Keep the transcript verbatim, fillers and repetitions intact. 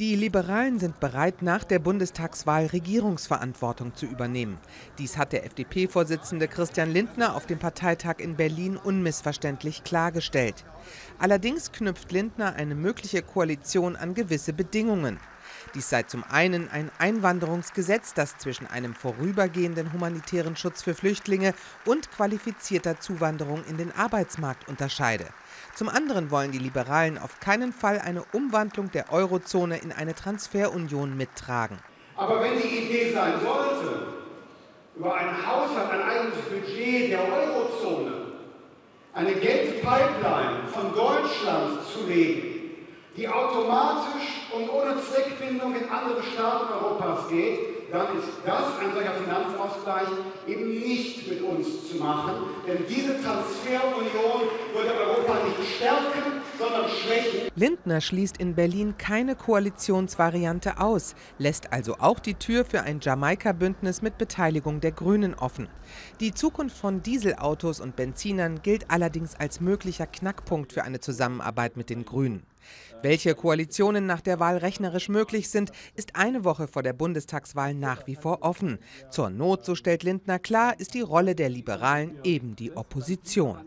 Die Liberalen sind bereit, nach der Bundestagswahl Regierungsverantwortung zu übernehmen. Dies hat der F D P-Vorsitzende Christian Lindner auf dem Parteitag in Berlin unmissverständlich klargestellt. Allerdings knüpft Lindner eine mögliche Koalition an gewisse Bedingungen. Dies sei zum einen ein Einwanderungsgesetz, das zwischen einem vorübergehenden humanitären Schutz für Flüchtlinge und qualifizierter Zuwanderung in den Arbeitsmarkt unterscheide. Zum anderen wollen die Liberalen auf keinen Fall eine Umwandlung der Eurozone in eine Transferunion mittragen. Aber wenn die Idee sein sollte, über einen Haushalt, ein eigenes Budget der Eurozone, eine Geldpipeline von Deutschland zu legen, die automatisch und ohne Zweckbindung in andere Staaten Europas geht, dann ist das, ein solcher Finanzausgleich, eben nicht mit uns zu machen. Denn diese Transferunion würde Europa nicht stärken, sondern schwächen. Lindner schließt in Berlin keine Koalitionsvariante aus, lässt also auch die Tür für ein Jamaika-Bündnis mit Beteiligung der Grünen offen. Die Zukunft von Dieselautos und Benzinern gilt allerdings als möglicher Knackpunkt für eine Zusammenarbeit mit den Grünen. Welche Koalitionen nach der Wahl rechnerisch möglich sind, ist eine Woche vor der Bundestagswahl nach wie vor offen. Zur Not, so stellt Lindner klar, ist die Rolle der Liberalen eben die Opposition.